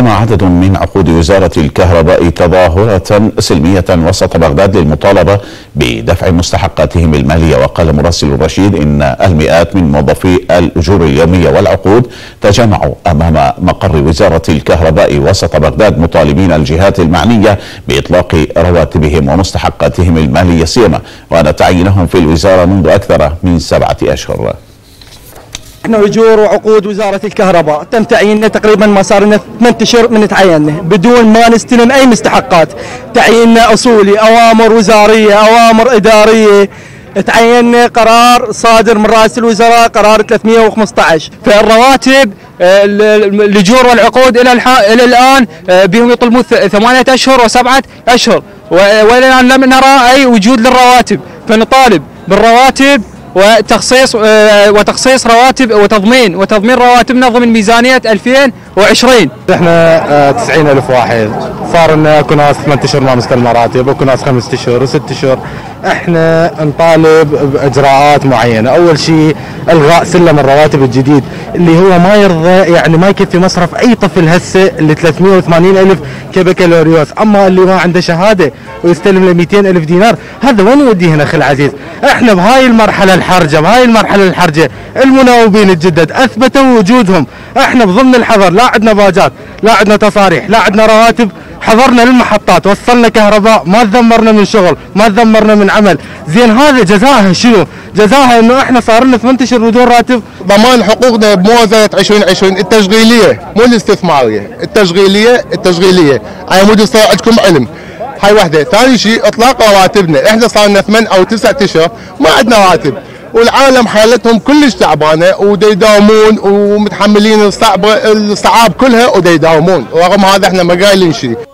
قام عدد من عقود وزارة الكهرباء تظاهرة سلمية وسط بغداد للمطالبة بدفع مستحقاتهم المالية. وقال مراسل الرشيد إن المئات من موظفي الأجور اليومية والعقود تجمعوا أمام مقر وزارة الكهرباء وسط بغداد مطالبين الجهات المعنية بإطلاق رواتبهم ومستحقاتهم المالية سيما وأن تعيينهم في الوزارة منذ أكثر من 7 أشهر. نحن اجور وعقود وزاره الكهرباء تم تعييننا تقريبا ما صار لنا 8 اشهر من تعييننا بدون ما نستلم اي مستحقات. تعييننا اصولي، اوامر وزاريه، اوامر اداريه. تعييننا قرار صادر من رئيس الوزراء قرار 315. فالرواتب الاجور والعقود الى الان بهم يطلبون 8 اشهر و7 اشهر والى الان لم نرى اي وجود للرواتب، فنطالب بالرواتب وتخصيص رواتب وتضمين رواتبنا ضمن ميزانية 2020. احنا 90,000 واحد، صار لنا كناس 8 اشهر ما مستلم راتب وكناس 5 اشهر و6 اشهر. احنا نطالب باجراءات معينه، اول شيء الغاء سلم الرواتب الجديد اللي هو ما يرضى، يعني ما يكفي مصرف اي طفل هسه ل 380,000 كبكالوريوس، اما اللي ما عنده شهاده ويستلم ل 200,000 دينار هذا وين يوديهنا اخي العزيز؟ احنا بهاي المرحله الحرجه، المناوبين الجدد اثبتوا وجودهم، احنا بضمن الحظر، لا عندنا باجات، لا عندنا تصاريح، لا عندنا رواتب، حضرنا للمحطات، وصلنا كهرباء، ما تذمرنا من شغل، ما تذمرنا من عمل. زين هذا جزاها شنو؟ جزاها انه احنا صار لنا 8 اشهر بدون راتب. ضمان حقوقنا بموازنة 2020 التشغيلية مو الاستثمارية، التشغيلية على مود يصير عندكم علم. هاي واحدة. ثاني شيء اطلاق رواتبنا، احنا صار لنا 8 أو 9 اشهر ما عندنا راتب، والعالم حالتهم كلش تعبانه وديداومون ومتحملين الصعاب كلها وديداومون، ورغم هذا احنا ما قايلين شيء.